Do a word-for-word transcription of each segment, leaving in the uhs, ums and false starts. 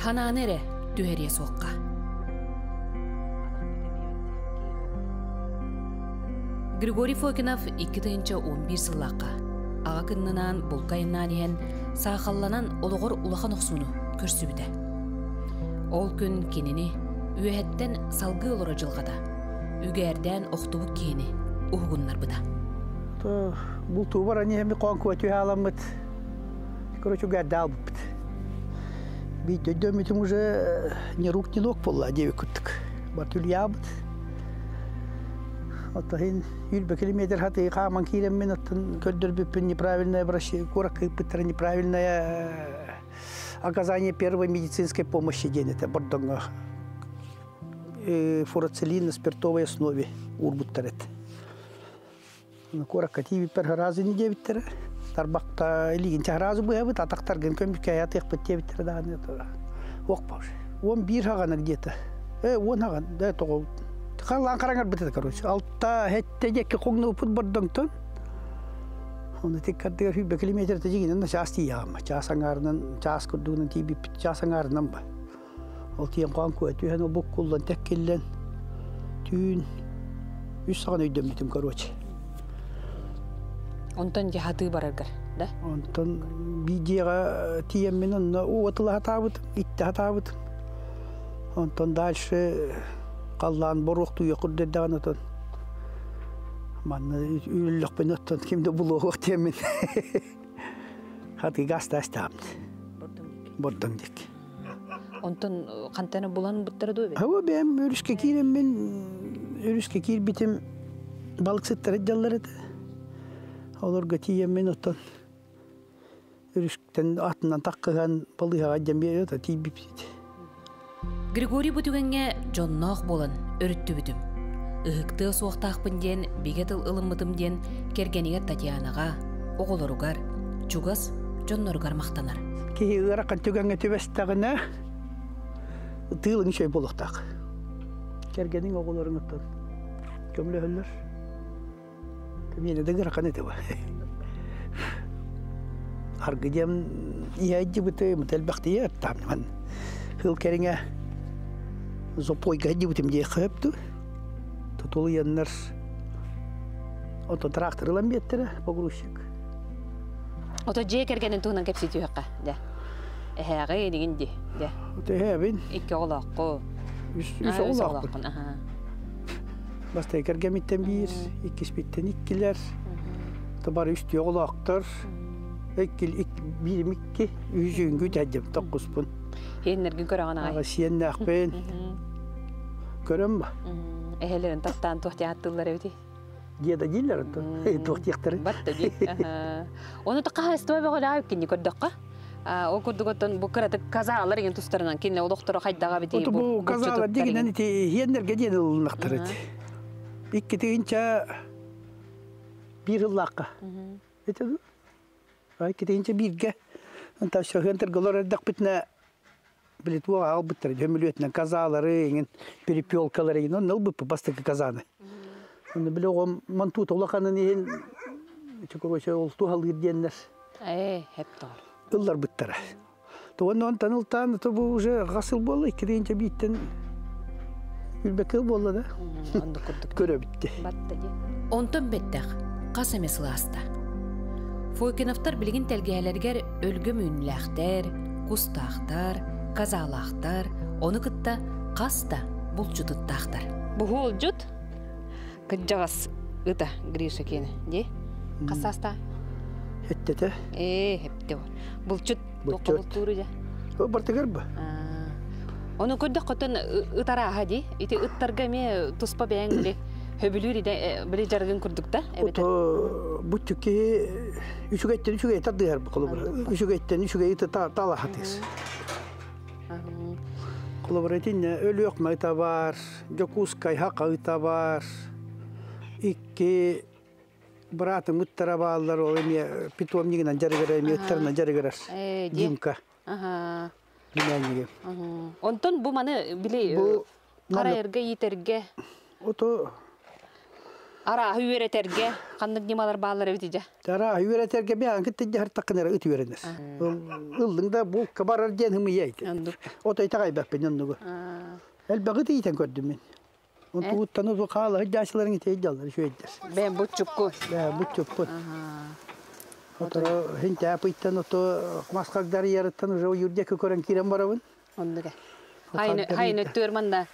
Hanaanere düheriye soğukka. Grigori Fokinov iki tayınca on bir sılakka. Ağa kınlanan, bulkayından yiyen, sağallanan oluğur ulağın oksunu kürsübüde. Ol gün kenini, üyetten salgı olur acılgada. Ügerden oxtubuk keni, uğunlar bıda. Bu tuğbar anihemi konkuatüye alamıdı. Короче, гадал бы. Ведь доме там уже ни рук, ни ног было, девику так. Батюль ябд. Вот тогда юльба километр хаты и хаман килем минут, кольдер бы неправильное обращение, корок и пытра неправильное оказание первой медицинской помощи день. Это бордонга фурацилин на спиртовой основе урбутарет. Ну корок кативи первый раз и не девять тера. Тарбакта илинче разы буйабы татактарган көмүккаяты эктебиттер даганы тора. Окпаш. он бир хагана где-то. Э, он хаган да тогол. Тыкалан караңар битет, короче. Алтта хеттеге коңну футбордоңтон. Он тиккатыр хибе километр тегинен части яма. Часаңардан, час кудугунун тиби часаңардан ба. Ол тиен коңку өтүн боккулдан теккелен. Түн үч сагат өйдөн битим, короче. Онтан жахаты бараргар, да? Онтан бидега тиемменен уатыла хатабыт, итте хатабыт. Онтан дальше каллан борокту якурдер даган отон. Ман үйлүк пен отон кимде булоок темен. Хаты гаста астамт. Бордоң дик. Онтан кантаны булан буттар дойбе. Аба бем үрүшкө кирем мен үрүшкө кир битим балык сеттер жаллар эт. Олар гатием минуттан үрүштен атынан таккаган балыга адам бере та тибип. Григорий бүтүгенге жоннох болон өрүттү бүтүм. Ыгыкты суактакпын ден бегетил ылымытым ден кергениге Татьянага, оголоругар, чугас жонноругар мактанар. Кеги ыракка түгенге төбөстөгүнө тылын чөй болуктак. Кергенин оголорун оттон. Көмлөлөр. Мені дегіра қанетева. Аргидем яйди бите мтелбахтия тамнан. Хил кереңе зопой гади битем де хепту. Тотол яннар. Ото трактор ламбеттер погрузчик. Ото же кергенен тунан кепситү хакка, да. Эхари дигинди, да. Ото хабин. Икки олаққо. Үш олаққо. Аха. Баста кергемиттен бир, иккиспиттен иккилер, табар үстү оголоктор, эккил бир микки үжүнгү тадым токкуспун. Энерги көрөгөнө. Ага сиеннак пен. Көрөм ба? Эхелерин тактан тохтаттылар эти. Деда диллер то. Тохтактыр. Батта ди. Ага. Ону такка эстөбөгө лайып кинди көрдөккө. А окурдуготон букарат казалар деген тустарынан кинне доктор хайдага бити. Бу казалар деген эти энерги деген нактырат. Икки тегенче бир ыллакка. Этеду. Айки тегенче бирге. Анта ошо хентерголор дак битне билет во албыттыр. Дөмөлөтүнөн казалары, эңин перепёлкалары, но нылбы бастыкы казаны. Аны билегом мантут улаканын эн чекорочо олтугал гиденнер. Э, хептор. Ыллар биттер. Тогондон танылтан, то бу уже гасыл болду, икки тегенче биттен. Үлбекел болды да. Онды көрдік. Көрі бітті. Батты де. Онтын беттіқ, қас әмесілі аста. Фойкеновтар білген тәлгейлергер өлгі мүніләқтер, кустақтар, казалақтар, оны күтті қаста бұл жұтыттақтар. Бұл жұт? Күт жағас ұта Гриша кені, де? Қас аста? Әтті де. Э, әпті бол. Бұл жұт, тоқылы тұры де. Бұл бартығыр бұ? Оны көрдік қотын ұтара аға дей, еті ұттарға ме тұспа бәйін біле өбілі жарғын көрдік та? Өті бұттүкке үшігеттен үшіге етарды әрбі қолы бұра. Үшігеттен үшіге еті тала қатыз. Қолы бұра етін өлі өқма ұта бар, жокускай хақа ұта бар, үкке бұратым ұттара бағалар ол әме питуамнегінен жарғырай, әме ұттарынан жарғырар. Димка. Онтон бу маны биле кара эрге итерге. Ото Ара үйреттерге қандық немалар бағалар өтеді? Ара үйреттерге бе аңғыттенде әрттақынары өті өрінес. Үлдіңді бұл қабар әрден ғымы ейді. Ота айтағай бәкпен ұнығы. Әлбәғыт ейтен көрдім мен. Он туыттан ұзу қағалы ғыддасыларын етейді алар, шөйдер. Бән бұтчыққы? Бән бұтчыққы. Отыр ғын тәпіттен ұты масқағдары ярыттан ұжау үрдекі көрін керен барабын. Ондығы. Хайын өтті өрманда?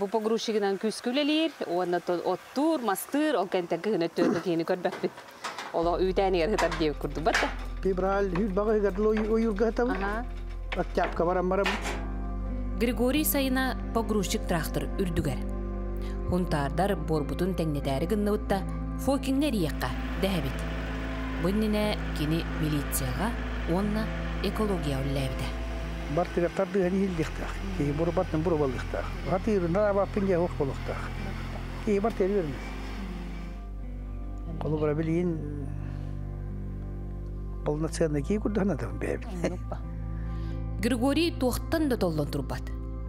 Бу погрузчигинан күскүлелер, онна то оттур, мастыр, олкентен кыгынөттөрдө кийини көрбөкпүт. Оло үйдәнер гытап деп курду бата. Февраль жүз багы гадло уйургатам. Ага. Октябрьга барам барам. Григорий сайына погрузчик трактор үрдүгөр. Хунтардар борбутун теңнедери гынныбытта фокиңнер якка дәбит. Буннине кини милицияга, онна экология үлләбиде. Бартыра тарды һәлил дихтах. Ки бурбатны бурбал дихтах. Хатыр наба пингә хок булыктах. Ки бартыра бермис. Кулыбра билин полноценный ки курдана да бәб. Григорий тохтан да толлан турбат.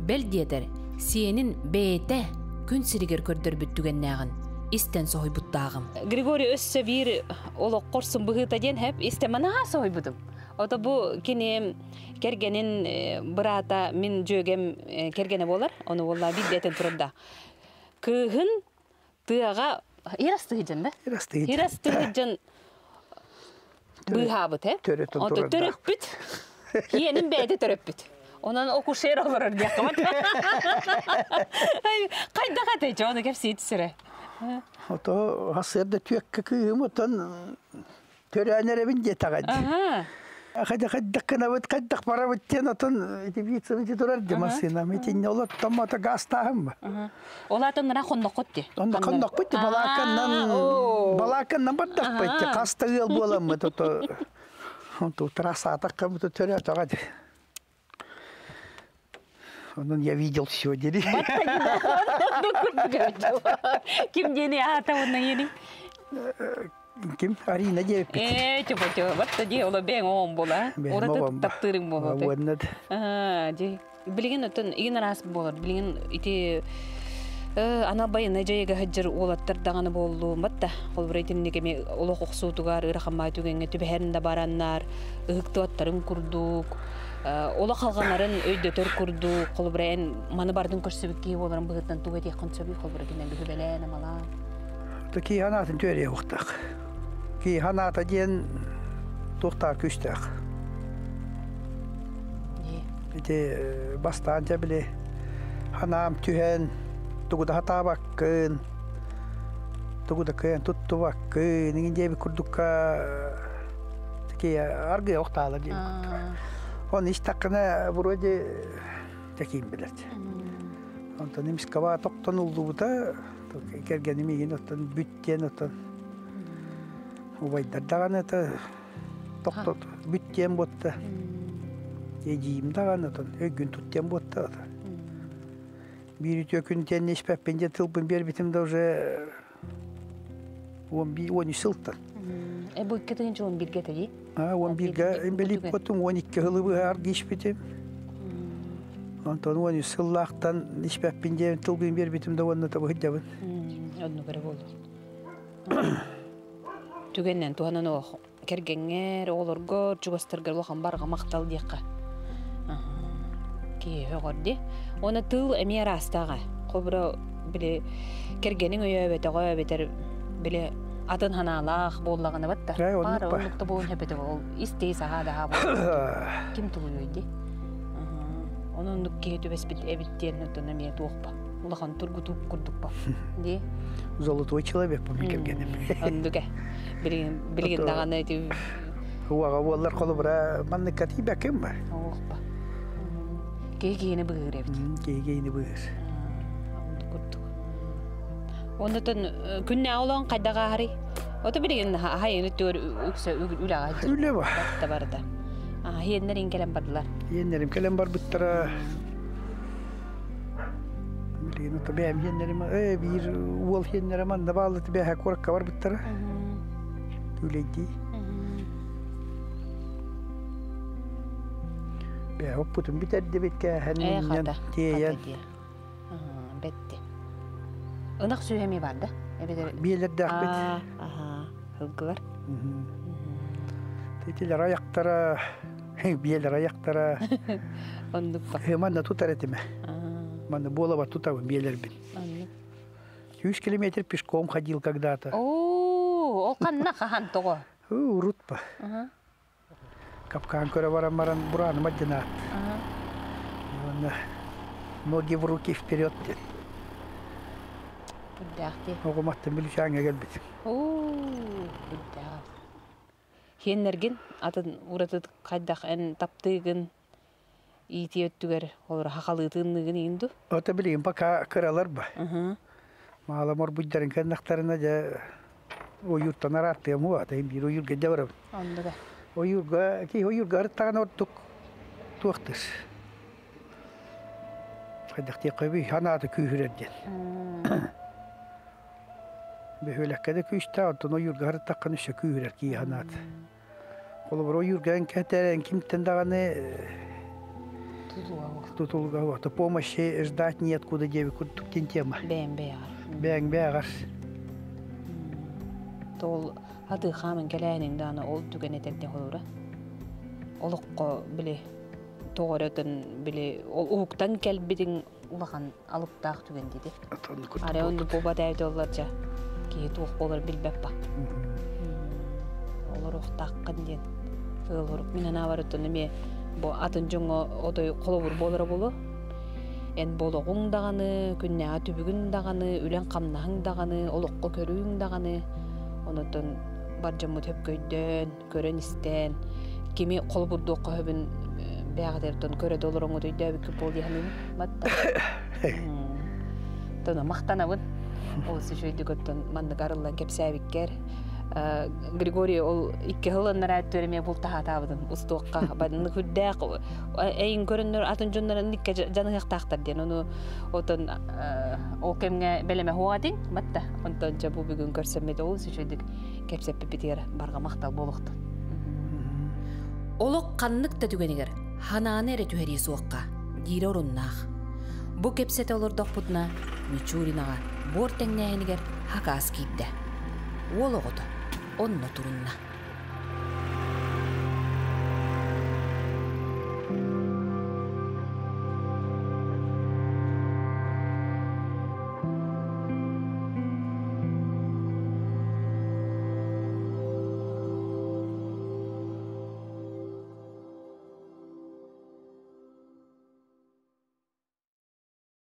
Белдиедер сиенин бәйте күн сиригер көрдөр бүттүген нагын. Истен сой буттагым. Григорий өссө бир олоқ корсын быгыта ден һәп истемана сой будым. Ото бу кине кергенин брата мин жөгем кергене болар, ону волла биддетен турда. Кыгын тыга ирастыгын да? Ирастыгын. Ирастыгын быгабыт, э? Ото төрөппүт. Киенин бэди төрөппүт. Онан окушер олорор дияқамат. Кайда катайчы, ону кепси итсире. Ото асерде түйекке кыгым, отан төрөнөрөбүн же тагады. Ахада хаддакана вот каддак пара вот тена тон эти бийцы эти турар демасина эти не олат там ата гастам. Олатан на хондок котти. Хондок хондок котти балакан нам балакан нам баддак котти кастыгыл болам это то то трасса так как будто теря тарать. Он я видел все дели. Ким дени ата он наели. Ким Арина девять. Э, чего чего, вот тогда у лобея он был, а? Ура тут таптырым был. Воднад. А, ди. Блин, это и на раз был, блин, эти. Она боится, что я гажер улад тердаган боллу, мата. Холбрейтин никеми улохсу тугар ирахмайту генге туберн дабараннар, гхтуат тарым курдук, улахалганарен өйдетер курдук. Холбрейн манабардын курсыбики уларам бгетан тугати ханцаби холбрейтин гбелена мала. Такие она там тюрья ухтах. Ки хана таден тухта кюстах. Эти бастан тябли ханам тюхен тугуда хатабакын тугуда кен тут тувакын индеби курдука такие арги ухтала дим. Он из такна вроде таким билет. Он то немского токтанул дубута кергеними енотан бүттенотан. Увайдар даган это токтот бүттен ботта. Эдиим даганотан өгүн туттен ботта. Бири төкүн теннешпеп пенде тылпын бербитим да уже он бир он сылтан. Э бу кетен жон бирге теги. А он бирге эмбелип котун он эки гылыбы аргишпетем. Антон они сыллахтан нишпе пинде тулгын бер битимде онна табы хыдабын. Одну бере болду. Түгеннен туанан ох. Кергенер олор гор чугастыргар лохан барга мактал дикка. Ки хогорди. Оны тыл эме растага. Кобро биле кергенин өйөбөтө көбөтөр биле атын ханалах боллагына батта. Бар онукта болун хепете бол. Истей сагада хабы. Ким тулуйди? Onun nükkeyi besbet evittiğini tanımaya doğupa. Ulan turgutu kurdukpa. Di? Zolotoy человек помним генем. Андуке. Билин билин даганы ти. Хуага боллар колубра манны катиба кем бар? Оохпа. Кегени быгырып. Кегени быгыр. Курдук. Ондотон күнне аулан кайдага хари. Ото билин хайыны төр үксө үлага. Үле ба. Табарда. А, еннерин келем бардылар. Еннерим келем бар бүттара. Билген ота бәм еннерим, э, бир уол еннерим анда баалы ти бәхә коракка бар бүттара. Үлейдей. Бәхә оппутын битәрді бетке, хәннен тиеян. Бәтті. Ынық сөйеме бар, да? Белерді ақпет. Үлгілер. Тетелер аяқтары, белер аяқтары. Ондықпа. Маңна тұтар әтіме. Маңна бола бар тұтауын белер бен. Юш километр пешком ходил когда-то. О, олқанна қаған тұғы. Урутпа. Капкан көрі барам-барам бұраным аддина. Ноги в руки вперед. Огуматтан білушаңа кәлбет. Хеннерген, атын ұратыд қайдақ ән таптығын, иеті өттігер, олар хақалығытығынығын еңді? Ота білейін, бақа қыралар ба. Малымар бұйдарын кәндақтарына жа ойырттан араттығым ұға, тайым бір ойырға жауырам. Ойырға, кей ойырға арыттаған орттық туақтыр. Қайдақтей қөбей, анады күйірерден. Бәхөләккәді көшті, атын ойырғары таққан үші көйірер кей ғанады. Қолы бір ойырғарын кәтәрін кемттен дағаны тұтылға оқты. Помощи ждать не откуда деві күрттіктен тема. Бәң бәғар. Бәң бәғар. Тол ады қамын кәләйінің даны ол түген етәлде қолыра. Олыққы біле, тоғыратын біле, ол ұғықтан кәлбедің ұлаған алып тақ түген деді. Аре онды боба дәйді оларча. Кейт оқ болар білбәп ба. Олар оқ таққын ден. Олар оқ менен авар өттіні ме атын жоңы одай қолауыр болар болу. Ән болы ғыңдағаны, күнне аты бүгіндағаны, үлән қамнағыңдағаны, олыққы көріңдағаны. Оныттын бар жамы төп көйден, көрін істен. Кеме қолбұрды оқы өбін бәғдерден көреді олар оңы дөйді өбі көп болды яғын маттан. Мақтанауын. Осы жөйді көттін маңдық арылдан кәпсәбіккер. Григорий ол икі ғылын әрәді төріме бұл таға табыдым. Ұстуыққа бәдіңді күрдәқ. Әйін көріндер атын жөндерін үкі жаның әқтақтар ден. Оны отын ол кәмге бәлеме хуға дейін. Бәтті. Онтан жабу бүгін көрсенмеді. Осы жөйдік кәпсәбі бітер барға мақтал болықты. Олық қаннық та түгенігер. Хананы әрі түхәрі суыққа. Дейір орыннақ. Бұ кәпсәті олырдық бұтына Мичуринаға бортеңнәйінігер хақас кейді. Ол оғыды, онны тұрынна.